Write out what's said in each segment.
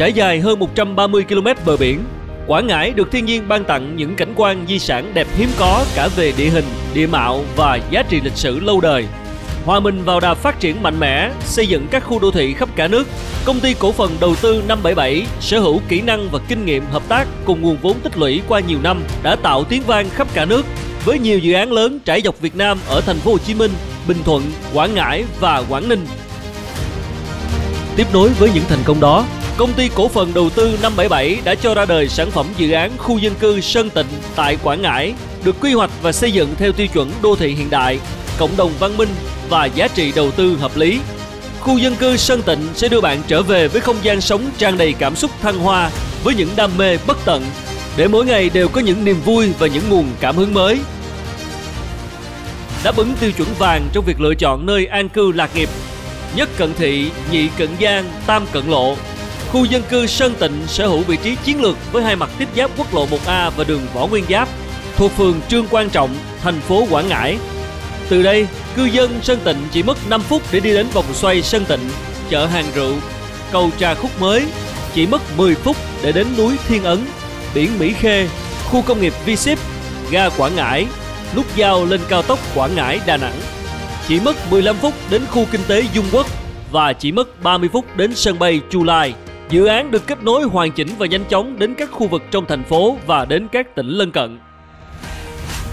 Trải dài hơn 130 km bờ biển, Quảng Ngãi được thiên nhiên ban tặng những cảnh quan di sản đẹp hiếm có cả về địa hình, địa mạo và giá trị lịch sử lâu đời. Hòa mình vào đà phát triển mạnh mẽ, xây dựng các khu đô thị khắp cả nước, Công ty cổ phần đầu tư 577 sở hữu kỹ năng và kinh nghiệm hợp tác cùng nguồn vốn tích lũy qua nhiều năm đã tạo tiếng vang khắp cả nước với nhiều dự án lớn trải dọc Việt Nam ở thành phố Hồ Chí Minh, Bình Thuận, Quảng Ngãi và Quảng Ninh. Tiếp nối với những thành công đó, Công ty cổ phần đầu tư 577 đã cho ra đời sản phẩm dự án khu dân cư Sơn Tịnh tại Quảng Ngãi, được quy hoạch và xây dựng theo tiêu chuẩn đô thị hiện đại, cộng đồng văn minh và giá trị đầu tư hợp lý. Khu dân cư Sơn Tịnh sẽ đưa bạn trở về với không gian sống tràn đầy cảm xúc thăng hoa, với những đam mê bất tận, để mỗi ngày đều có những niềm vui và những nguồn cảm hứng mới. Đáp ứng tiêu chuẩn vàng trong việc lựa chọn nơi an cư lạc nghiệp, nhất cận thị, nhị cận giang, tam cận lộ, khu dân cư Sơn Tịnh sở hữu vị trí chiến lược với hai mặt tiếp giáp quốc lộ 1A và đường Võ Nguyên Giáp, thuộc phường Trương Quang Trọng, thành phố Quảng Ngãi. Từ đây, cư dân Sơn Tịnh chỉ mất 5 phút để đi đến vòng xoay Sơn Tịnh, chợ hàng rượu, cầu Trà Khúc mới, chỉ mất 10 phút để đến núi Thiên Ấn, biển Mỹ Khê, khu công nghiệp V-Ship, ga Quảng Ngãi, nút giao lên cao tốc Quảng Ngãi-Đà Nẵng. Chỉ mất 15 phút đến khu kinh tế Dung Quất và chỉ mất 30 phút đến sân bay Chu Lai. Dự án được kết nối hoàn chỉnh và nhanh chóng đến các khu vực trong thành phố và đến các tỉnh lân cận.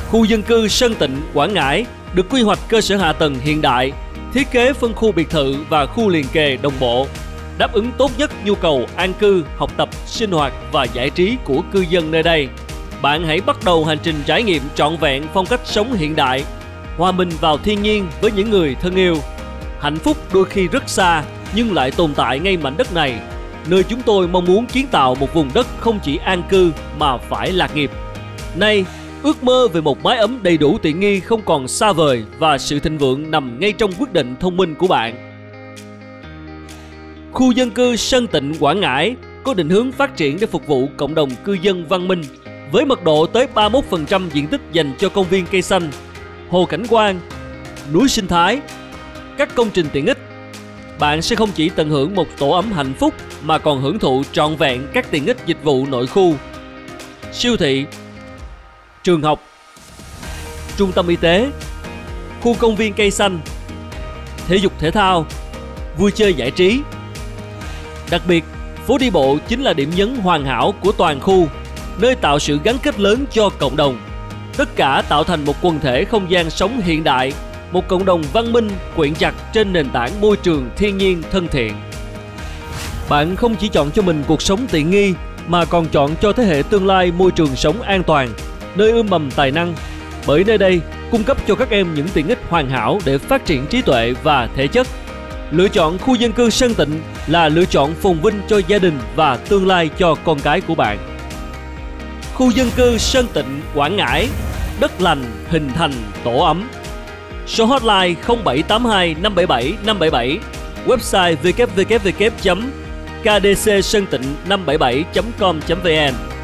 Khu dân cư Sơn Tịnh, Quảng Ngãi được quy hoạch cơ sở hạ tầng hiện đại, thiết kế phân khu biệt thự và khu liền kề đồng bộ, đáp ứng tốt nhất nhu cầu an cư, học tập, sinh hoạt và giải trí của cư dân nơi đây. Bạn hãy bắt đầu hành trình trải nghiệm trọn vẹn phong cách sống hiện đại, hòa mình vào thiên nhiên với những người thân yêu. Hạnh phúc đôi khi rất xa nhưng lại tồn tại ngay mảnh đất này, nơi chúng tôi mong muốn kiến tạo một vùng đất không chỉ an cư mà phải lạc nghiệp. Nay, ước mơ về một mái ấm đầy đủ tiện nghi không còn xa vời và sự thịnh vượng nằm ngay trong quyết định thông minh của bạn. Khu dân cư Sơn Tịnh, Quảng Ngãi có định hướng phát triển để phục vụ cộng đồng cư dân văn minh, với mật độ tới 31% diện tích dành cho công viên cây xanh, hồ cảnh quan, núi sinh thái, các công trình tiện ích. Bạn sẽ không chỉ tận hưởng một tổ ấm hạnh phúc mà còn hưởng thụ trọn vẹn các tiện ích dịch vụ nội khu, siêu thị, trường học, trung tâm y tế, khu công viên cây xanh, thể dục thể thao, vui chơi giải trí. Đặc biệt, phố đi bộ chính là điểm nhấn hoàn hảo của toàn khu, nơi tạo sự gắn kết lớn cho cộng đồng. Tất cả tạo thành một quần thể không gian sống hiện đại, một cộng đồng văn minh quyện chặt trên nền tảng môi trường thiên nhiên thân thiện. Bạn không chỉ chọn cho mình cuộc sống tiện nghi mà còn chọn cho thế hệ tương lai môi trường sống an toàn, nơi ươm mầm tài năng, bởi nơi đây cung cấp cho các em những tiện ích hoàn hảo để phát triển trí tuệ và thể chất. Lựa chọn khu dân cư Sơn Tịnh là lựa chọn phồn vinh cho gia đình và tương lai cho con cái của bạn. Khu dân cư Sơn Tịnh, Quảng Ngãi, đất lành hình thành tổ ấm. Số hotline 0782 577 577, website www.kdcsontịnh 577.com.vn.